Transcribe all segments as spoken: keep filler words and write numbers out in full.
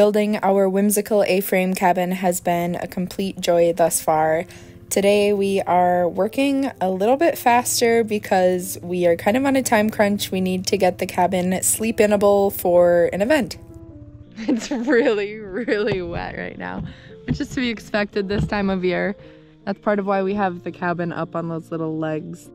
Building our whimsical A-frame cabin has been a complete joy thus far. Today we are working a little bit faster because we are kind of on a time crunch. We need to get the cabin sleep-inable for an event. It's really, really wet right now, which is to be expected this time of year. That's part of why we have the cabin up on those little legs.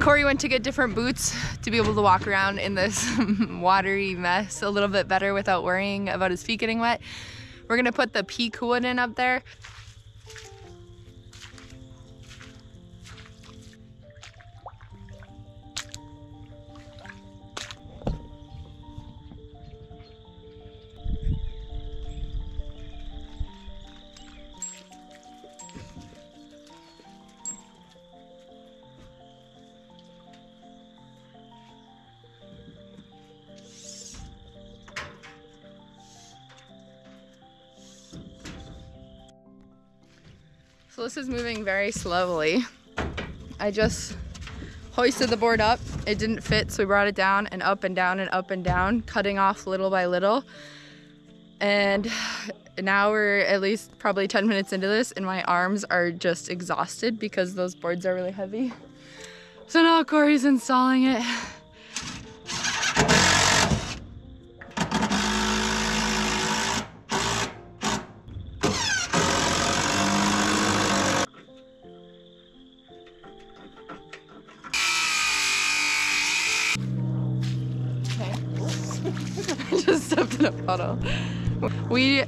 Corey went to get different boots to be able to walk around in this watery mess a little bit better without worrying about his feet getting wet. We're gonna put the pea coolant in up there. So this is moving very slowly. I just hoisted the board up. It didn't fit, so we brought it down and up and down and up and down, cutting off little by little. And now we're at least probably ten minutes into this and my arms are just exhausted because those boards are really heavy. So now Corey's installing it. I just stepped in a puddle. We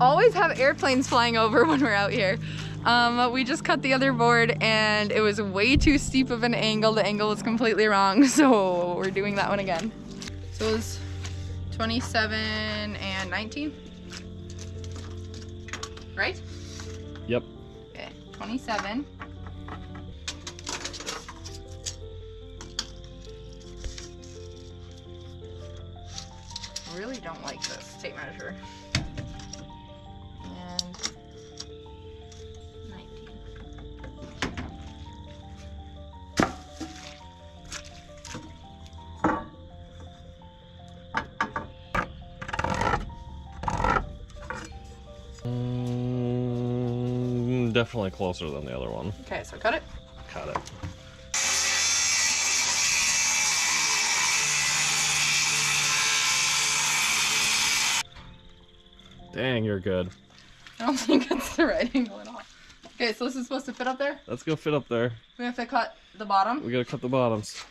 always have airplanes flying over when we're out here. Um, we just cut the other board and it was way too steep of an angle. The angle was completely wrong, so we're doing that one again. So it was twenty-seven and nineteen, right? Yep. Okay, twenty-seven. I really don't like this tape measure. And nineteen. Mm, definitely closer than the other one. Okay, so cut it. Cut it. Dang, you're good. I don't think it's the right angle at all. Okay, so this is supposed to fit up there? Let's go fit up there. We have to cut the bottom? We gotta cut the bottoms.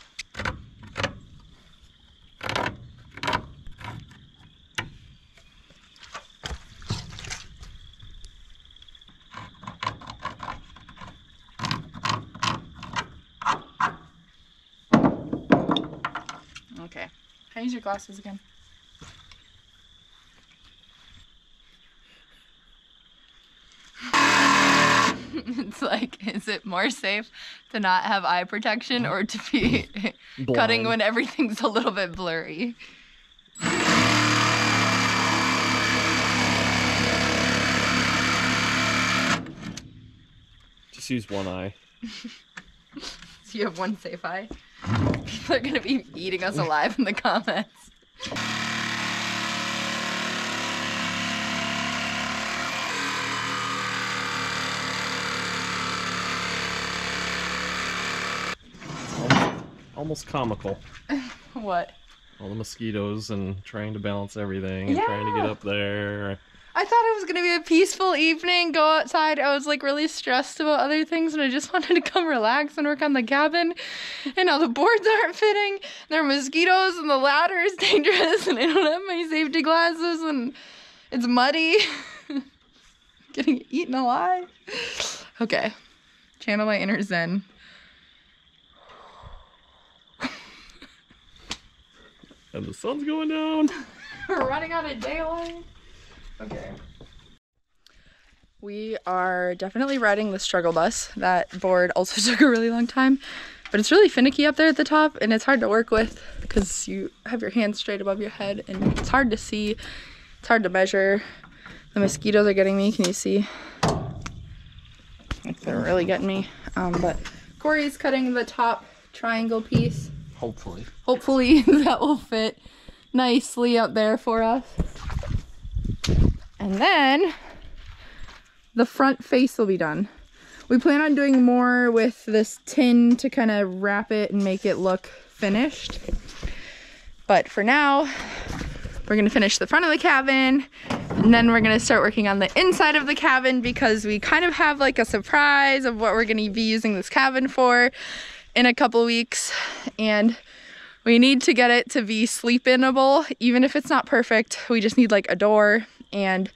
Okay. Can I use your glasses again? It's like, is it more safe to not have eye protection or to be cutting when everything's a little bit blurry? Just use one eye. So you have one safe eye? People are going to be eating us alive in the comments. Almost comical. What? All the mosquitoes and trying to balance everything and yeah. Trying to get up there. I thought it was going to be a peaceful evening, go outside. I was like really stressed about other things and I just wanted to come relax and work on the cabin. And now the boards aren't fitting. And there are mosquitoes and the ladder is dangerous and I don't have my safety glasses and it's muddy. Getting eaten alive. Okay. Channel my inner zen. And the sun's going down. We're running out of daylight. Okay. We are definitely riding the struggle bus. That board also took a really long time. But it's really finicky up there at the top, and it's hard to work with because you have your hands straight above your head and it's hard to see. It's hard to measure. The mosquitoes are getting me. Can you see? Like, they're really getting me. Um, but Corey's cutting the top triangle piece. Hopefully. Hopefully that will fit nicely up there for us. And then the front face will be done. We plan on doing more with this tin to kind of wrap it and make it look finished. But for now, we're gonna finish the front of the cabin, and then we're gonna start working on the inside of the cabin because we kind of have like a surprise of what we're gonna be using this cabin for in a couple weeks, and we need to get it to be sleep-inable. Even if it's not perfect, we just need like a door and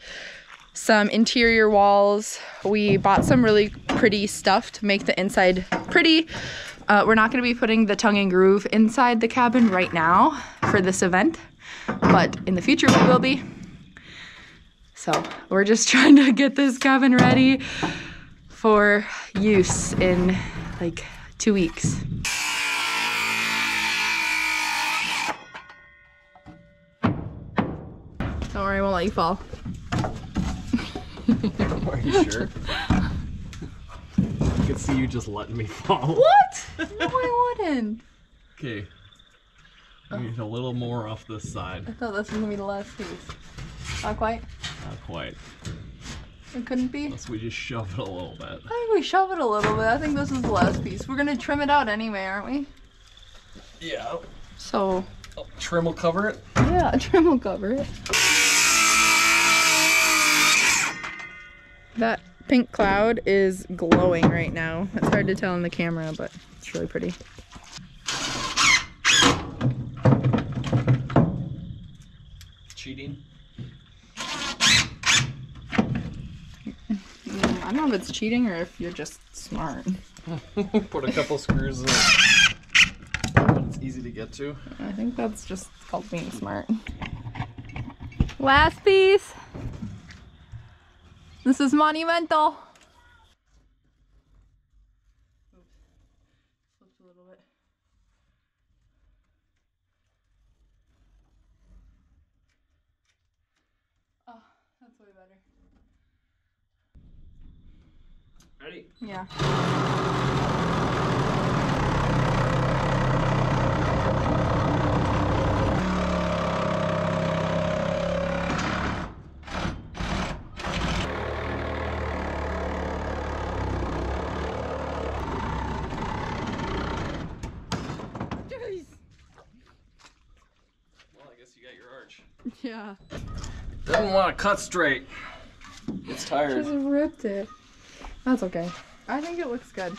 some interior walls. We bought some really pretty stuff to make the inside pretty. Uh, we're not gonna be putting the tongue and groove inside the cabin right now for this event, but in the future we will be. So we're just trying to get this cabin ready for use in like two weeks. Don't worry, I won't let you fall. Are you sure? I could see you just letting me fall. What? No, I wouldn't. Okay. We need a little more off this side. I thought this was going to be the last piece. Not quite? Not quite. It couldn't be? Unless we just shove it a little bit. I think we shove it a little bit. I think this is the last piece. We're going to trim it out anyway, aren't we? Yeah. So. Oh, trim will cover it? Yeah, trim will cover it. That pink cloud is glowing right now. It's hard to tell on the camera, but it's really pretty. Cheating? I don't know if it's cheating or if you're just smart. Put a couple screws in it. It's easy to get to. I think that's just called being smart. Last piece. This is monumental. Oops. A little bit. Oh, that's way better. Ready? Yeah. Well, I guess you got your arch. Yeah. Doesn't want to cut straight. It's tired. Just ripped it. That's okay. I think it looks good.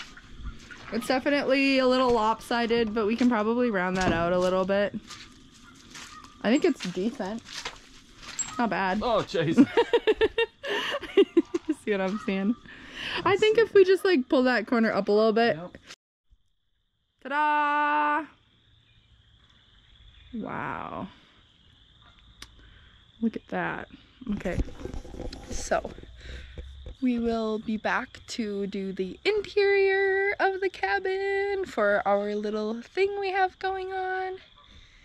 It's definitely a little lopsided, but we can probably round that out a little bit. I think it's decent. Not bad. Oh, jeez. See what I'm saying? Let's I think see. If we just like pull that corner up a little bit. Yep. Ta-da! Wow. Look at that. Okay. So. We will be back to do the interior of the cabin for our little thing we have going on.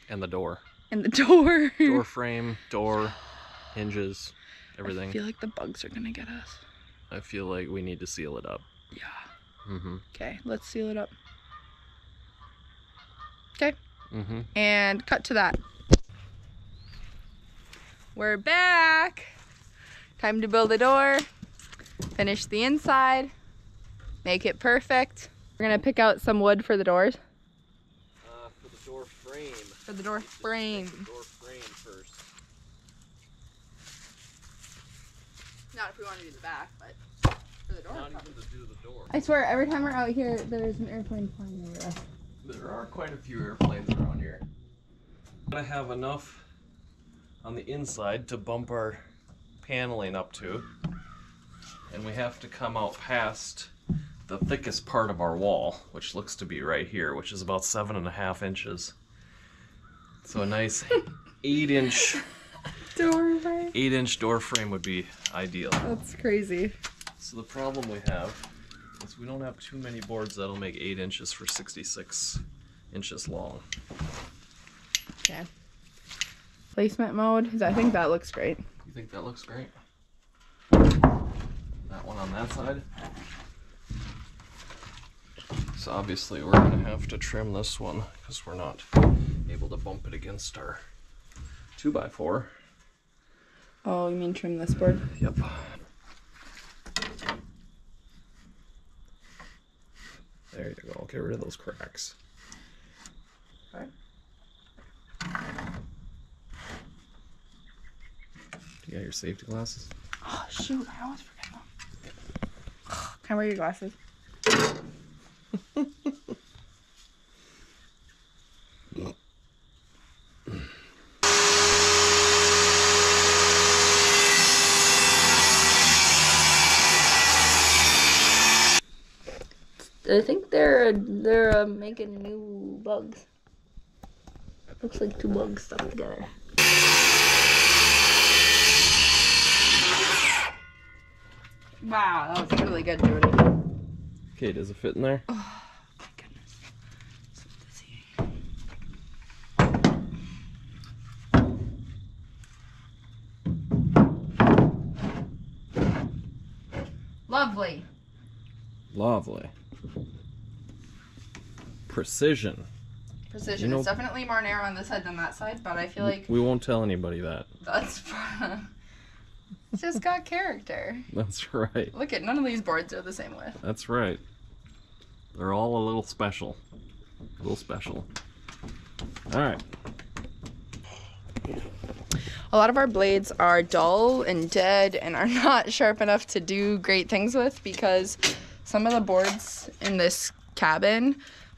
And the door. And the door. Door frame, door, hinges, everything. I feel like the bugs are gonna get us. I feel like we need to seal it up. Yeah. Mm-hmm. Okay, let's seal it up. Okay. Mm-hmm. And cut to that. We're back. Time to build a door. Finish the inside, make it perfect. We're gonna pick out some wood for the doors. Uh, for the door frame. For the door frame. The door frame first. Not if we want to do the back, but for the door. Not even to do the door. I swear, every time we're out here, there's an airplane flying over us. There are quite a few airplanes around here. Gotta have enough on the inside to bump our paneling up to. And we have to come out past the thickest part of our wall, which looks to be right here, which is about seven and a half inches. So a nice eight inch door frame. Eight inch door frame would be ideal. That's crazy. So the problem we have is we don't have too many boards that'll make eight inches for sixty-six inches long. Okay. Placement mode, I think that looks great. You think that looks great? That one on that side. So obviously we're going to have to trim this one because we're not able to bump it against our two by four. Oh, you mean trim this board? Yep. There you go. Get rid of those cracks. Okay. You got your safety glasses? Oh, shoot. I always forget them. Can I wear your glasses? I think they're they're uh, making new bugs. Looks like two bugs stuck together. Wow, that was really good, Jordy. Okay, does it fit in there? Oh my goodness. So dizzy. Lovely. Lovely. Precision. Precision. You know, it's definitely more narrow on this side than that side, but I feel like... We won't tell anybody that. That's... It's just got character. That's right. Look at, none of these boards are the same width. That's right. They're all a little special. A little special. Alright. A lot of our blades are dull and dead and are not sharp enough to do great things with because some of the boards in this cabin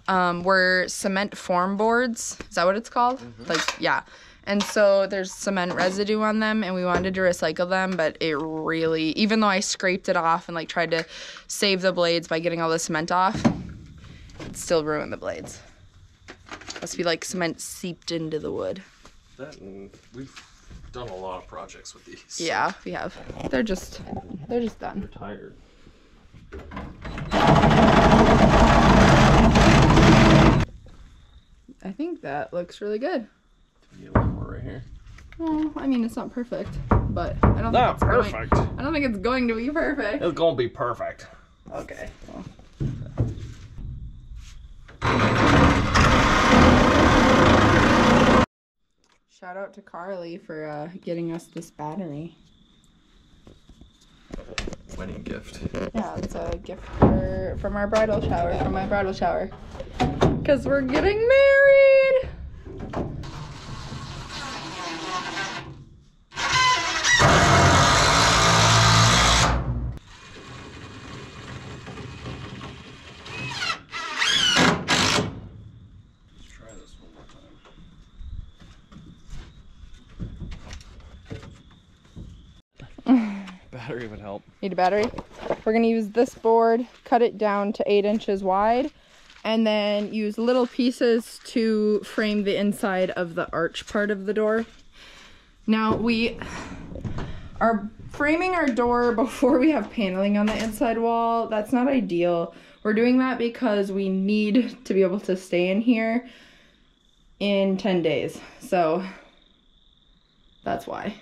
um, were cement form boards. Is that what it's called? Mm-hmm. Like, yeah. And so there's cement residue on them, and we wanted to recycle them, but it really, even though I scraped it off and like tried to save the blades by getting all the cement off, it still ruined the blades. Must be like cement seeped into the wood. That, and we've done a lot of projects with these. Yeah, we have. They're just, they're just done. They're tired. I think that looks really good. Yeah, one more right here. Well, I mean, it's not perfect, but I don't not think it's perfect. Going, I don't think it's going to be perfect. It's gonna be perfect. Okay. Well. Shout out to Carly for uh, getting us this battery. Wedding gift. Yeah, it's a gift for, from our bridal shower. From my bridal shower, because we're getting married. Battery would help. Need a battery? We're going to use this board, cut it down to eight inches wide, and then use little pieces to frame the inside of the arch part of the door. Now, we are framing our door before we have paneling on the inside wall. That's not ideal. We're doing that because we need to be able to stay in here in ten days. So, that's why.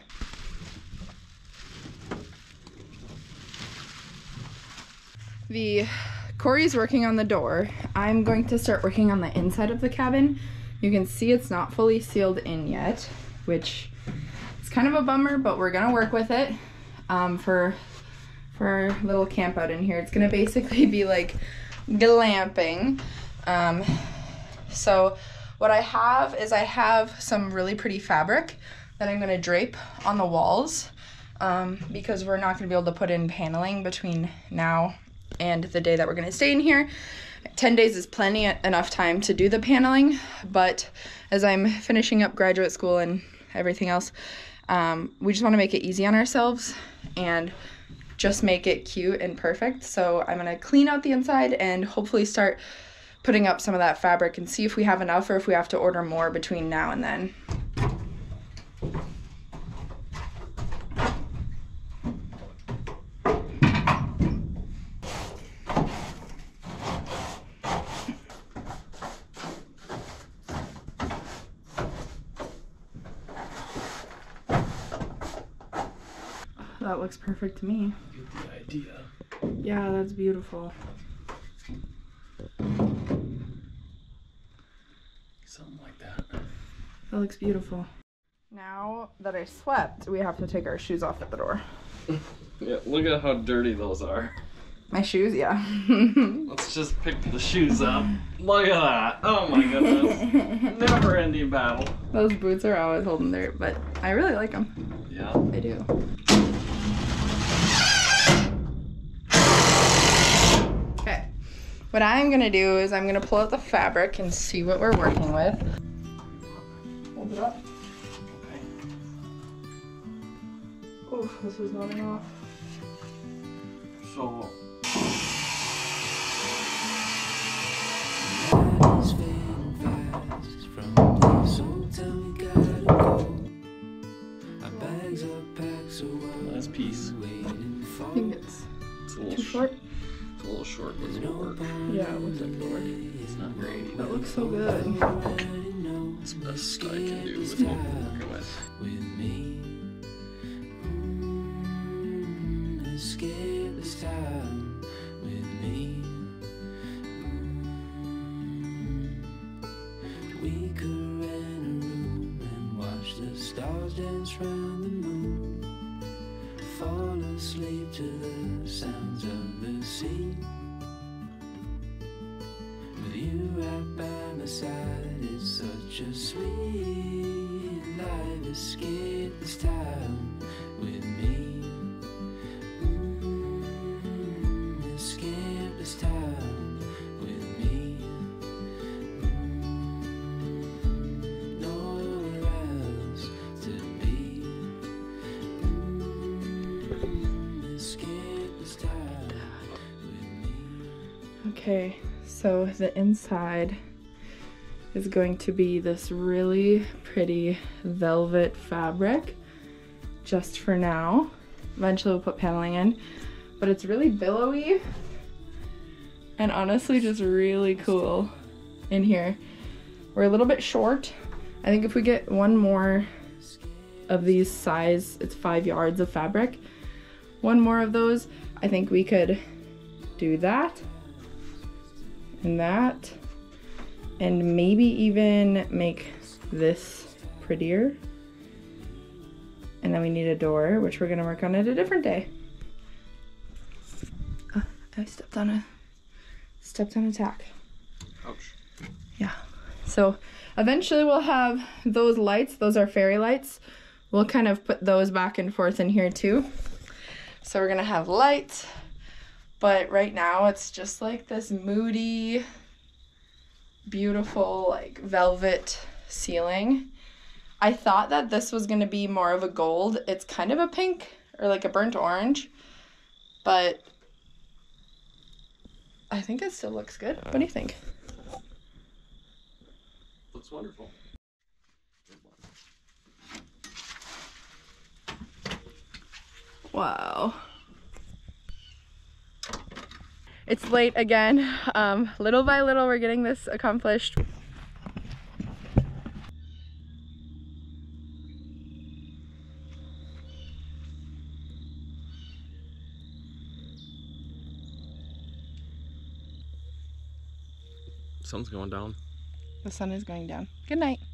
The Corey's working on the door. I'm going to start working on the inside of the cabin. You can see it's not fully sealed in yet, which is kind of a bummer, but we're gonna work with it um, for for our little camp out in here. It's gonna basically be like glamping. Um, so what I have is I have some really pretty fabric that I'm gonna drape on the walls um, because we're not gonna be able to put in paneling between now and the day that we're going to stay in here. ten days is plenty enough time to do the paneling, but as I'm finishing up graduate school and everything else, um, we just want to make it easy on ourselves and just make it cute and perfect. So I'm going to clean out the inside and hopefully start putting up some of that fabric and see if we have enough or if we have to order more between now and then. that looks perfect to me. Get the idea. Yeah, that's beautiful. Something like that. That looks beautiful. Now that I slept, we have to take our shoes off at the door. Yeah, look at how dirty those are. My shoes, yeah. Let's just pick the shoes up. Look at that. Oh my goodness. Never ending battle. Those boots are always holding dirt, but I really like them. Yeah. I do. Okay. What I'm going to do is I'm going to pull out the fabric and see what we're working with. Hold it up. Okay. Oh, this is not enough. So... Last piece. I think it's, it's a little too short. It's a little short, but it's gonna work. Yeah, it looks like it'll work. It's not great. That looks so good. It's the best I can do with what we're working with. With me. Mm, escape this time with me. Mm, we could rent a room and watch the stars dance round the moon. Fall asleep to the sounds of the sea. With you right by my side, it's such a sweet life. Escape this time with me. Mm, escape this time with me. Mm, nowhere else to be. Okay, so the inside is going to be this really pretty velvet fabric just for now. Eventually we'll put paneling in, but it's really billowy and honestly just really cool in here. We're a little bit short. I think if we get one more of these size, it's five yards of fabric, one more of those, I think we could do that and that, and maybe even make this prettier. And then we need a door, which we're gonna work on it a different day. Oh, I stepped on a stepped on a tack. Ouch. Yeah. So eventually we'll have those lights. Those are fairy lights. We'll kind of put those back and forth in here too. So we're gonna have lights, but right now it's just like this moody, beautiful, like velvet ceiling. I thought that this was gonna be more of a gold. It's kind of a pink or like a burnt orange, but I think it still looks good. What do you think? Looks wonderful. Wow. It's late again. Um, little by little, we're getting this accomplished. Sun's going down. The sun is going down. Good night.